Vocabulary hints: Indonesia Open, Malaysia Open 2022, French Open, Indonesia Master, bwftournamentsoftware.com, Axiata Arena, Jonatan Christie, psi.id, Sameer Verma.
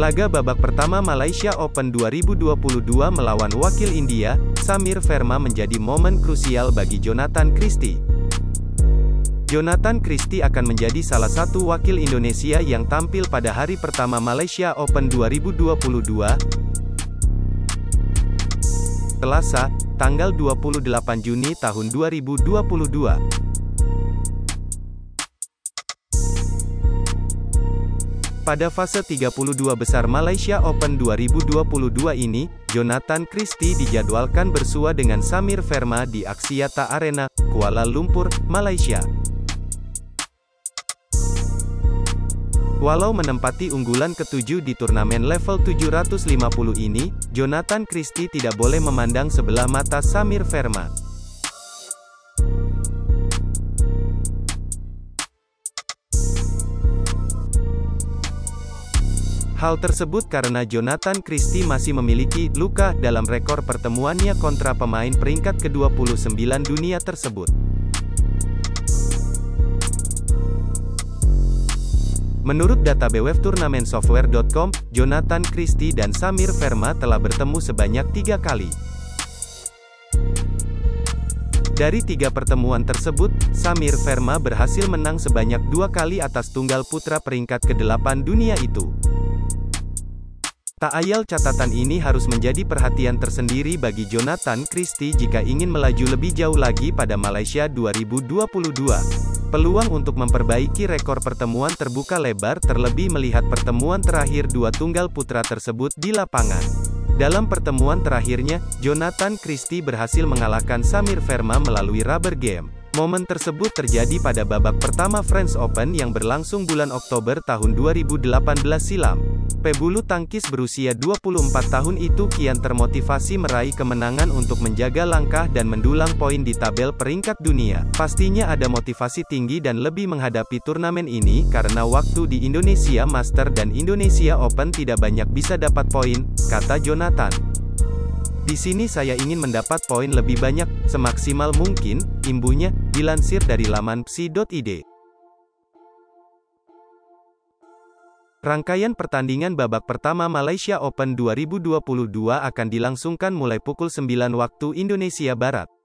Laga babak pertama Malaysia Open 2022 melawan wakil India, Sameer Verma menjadi momen krusial bagi Jonatan Christie. Jonatan Christie akan menjadi salah satu wakil Indonesia yang tampil pada hari pertama Malaysia Open 2022, Selasa, tanggal 28 Juni tahun 2022. Pada fase 32 besar Malaysia Open 2022 ini, Jonatan Christie dijadwalkan bersua dengan Sameer Verma di Axiata Arena, Kuala Lumpur, Malaysia. Walau menempati unggulan ke-7 di turnamen level 750 ini, Jonatan Christie tidak boleh memandang sebelah mata Sameer Verma. Hal tersebut karena Jonatan Christie masih memiliki luka dalam rekor pertemuannya kontra pemain peringkat ke-29 dunia tersebut. Menurut data bwftournamentsoftware.com, Jonatan Christie dan Sameer Verma telah bertemu sebanyak 3 kali. Dari 3 pertemuan tersebut, Sameer Verma berhasil menang sebanyak 2 kali atas tunggal putra peringkat ke-8 dunia itu. Tak ayal catatan ini harus menjadi perhatian tersendiri bagi Jonatan Christie jika ingin melaju lebih jauh lagi pada Malaysia 2022. Peluang untuk memperbaiki rekor pertemuan terbuka lebar terlebih melihat pertemuan terakhir 2 tunggal putra tersebut di lapangan. Dalam pertemuan terakhirnya, Jonatan Christie berhasil mengalahkan Sameer Verma melalui rubber game. Momen tersebut terjadi pada babak pertama French Open yang berlangsung bulan Oktober tahun 2018 silam. Pebulu tangkis berusia 24 tahun itu kian termotivasi meraih kemenangan untuk menjaga langkah dan mendulang poin di tabel peringkat dunia. Pastinya ada motivasi tinggi dan lebih menghadapi turnamen ini karena waktu di Indonesia Master dan Indonesia Open tidak banyak bisa dapat poin, kata Jonatan. Di sini saya ingin mendapat poin lebih banyak, semaksimal mungkin, imbuhnya, dilansir dari laman psi.id. Rangkaian pertandingan babak pertama Malaysia Open 2022 akan dilangsungkan mulai pukul 9 waktu Indonesia Barat.